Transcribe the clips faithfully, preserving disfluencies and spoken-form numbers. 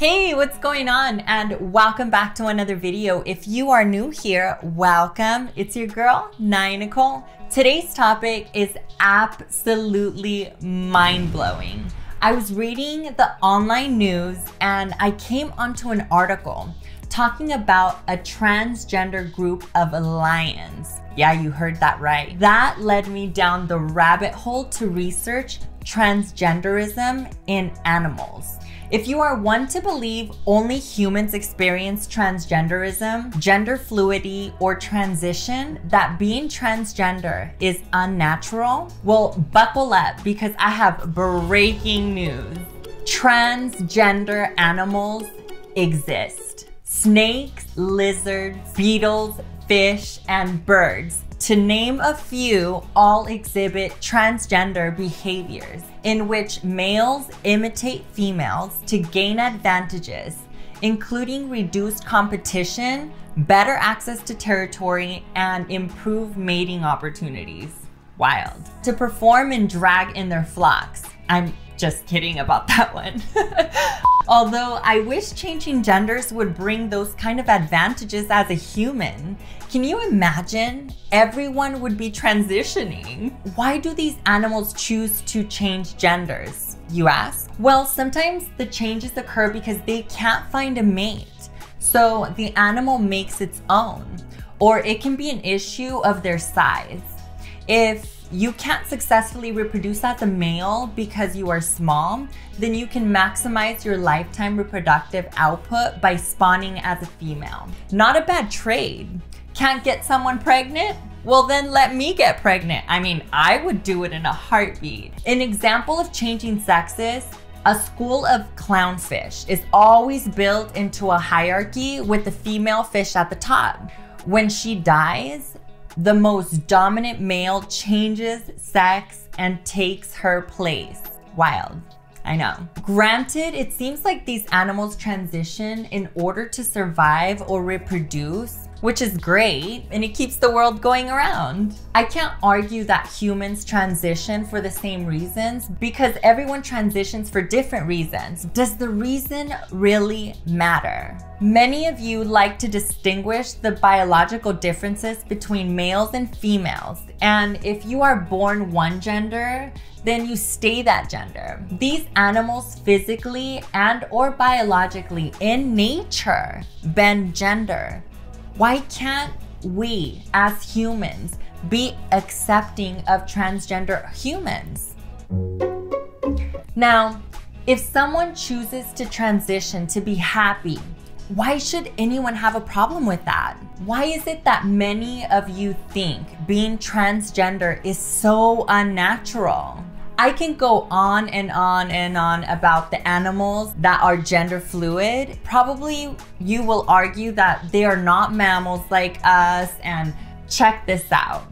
Hey, what's going on? And welcome back to another video. If you are new here, welcome. It's your girl, Naiah Nikole. Today's topic is absolutely mind-blowing. I was reading the online news and I came onto an article talking about a transgender group of lions. Yeah, you heard that right. That led me down the rabbit hole to research transgenderism in animals. If you are one to believe only humans experience transgenderism, gender fluidity, or transition, that being transgender is unnatural, well, buckle up because I have breaking news. Transgender animals exist. Snakes, lizards, beetles, fish, and birds, to name a few, all exhibit transgender behaviors in which males imitate females to gain advantages, including reduced competition, better access to territory, and improved mating opportunities. Wild. To perform and drag in their flocks. I'm just kidding about that one. Although I wish changing genders would bring those kind of advantages as a human, can you imagine? Everyone would be transitioning. Why do these animals choose to change genders, you ask? Well, sometimes the changes occur because they can't find a mate, so the animal makes its own, or it can be an issue of their size. If you can't successfully reproduce as a male because you are small, then you can maximize your lifetime reproductive output by spawning as a female. Not a bad trade. Can't get someone pregnant? Well, then let me get pregnant. I mean, I would do it in a heartbeat. An example of changing sexes, a school of clownfish is always built into a hierarchy with the female fish at the top. When she dies, the most dominant male changes sex and takes her place. Wild, I know. Granted, it seems like these animals transition in order to survive or reproduce, which is great, and it keeps the world going around. I can't argue that humans transition for the same reasons because everyone transitions for different reasons. Does the reason really matter? Many of you like to distinguish the biological differences between males and females, and if you are born one gender, then you stay that gender. These animals physically and or biologically in nature bend gender. Why can't we, as humans, be accepting of transgender humans? Now, if someone chooses to transition to be happy, why should anyone have a problem with that? Why is it that many of you think being transgender is so unnatural? I can go on and on and on about the animals that are gender fluid. Probably you will argue that they are not mammals like us, and check this out.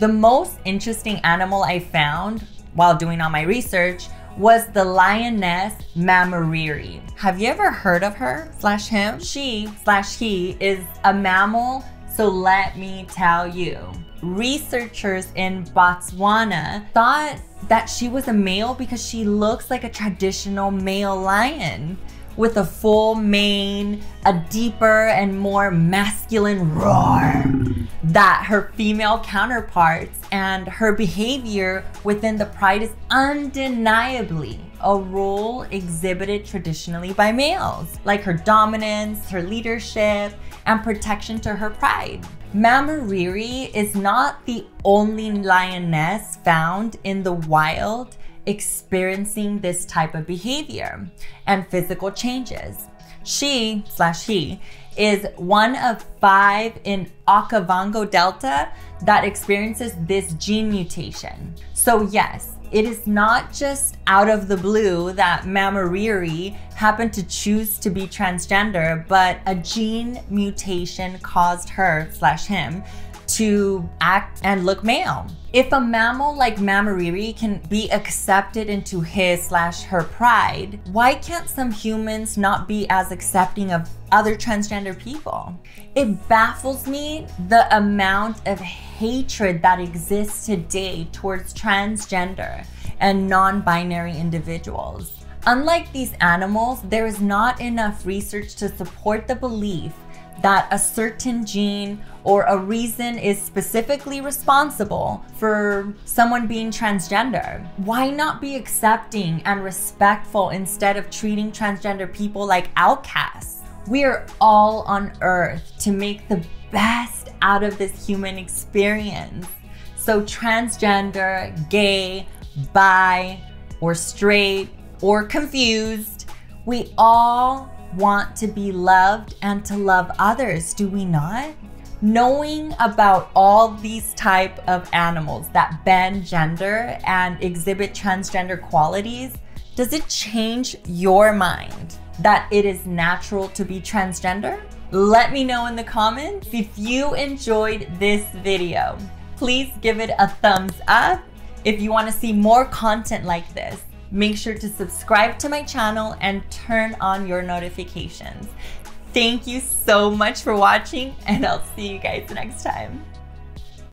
The most interesting animal I found while doing all my research was the lioness Mmamoriri. Have you ever heard of her slash him? She slash he is a mammal, so let me tell you. Researchers in Botswana thought that she was a male because she looks like a traditional male lion with a full mane, a deeper and more masculine roar that her female counterparts, and her behavior within the pride is undeniably a role exhibited traditionally by males, like her dominance, her leadership, and protection to her pride. Mmamoriri is not the only lioness found in the wild experiencing this type of behavior and physical changes. She slash he is one of five in Okavango Delta that experiences this gene mutation. So yes, it is not just out of the blue that Mmamoriri happened to choose to be transgender, but a gene mutation caused her slash him to act and look male. If a mammal like Mmamoriri can be accepted into his slash her pride, why can't some humans not be as accepting of other transgender people? It baffles me the amount of hatred that exists today towards transgender and non-binary individuals. Unlike these animals, there is not enough research to support the belief that a certain gene or a reason is specifically responsible for someone being transgender. Why not be accepting and respectful instead of treating transgender people like outcasts? We are all on earth to make the best out of this human experience. So transgender, gay, bi, or straight, or confused, we all want to be loved and to love others, do we not? Knowing about all these type of animals that bend gender and exhibit transgender qualities, does it change your mind that it is natural to be transgender? Let me know in the comments. If you enjoyed this video, please give it a thumbs up. If you want to see more content like this, make sure to subscribe to my channel and turn on your notifications. Thank you so much for watching, and I'll see you guys next time.